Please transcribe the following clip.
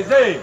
زي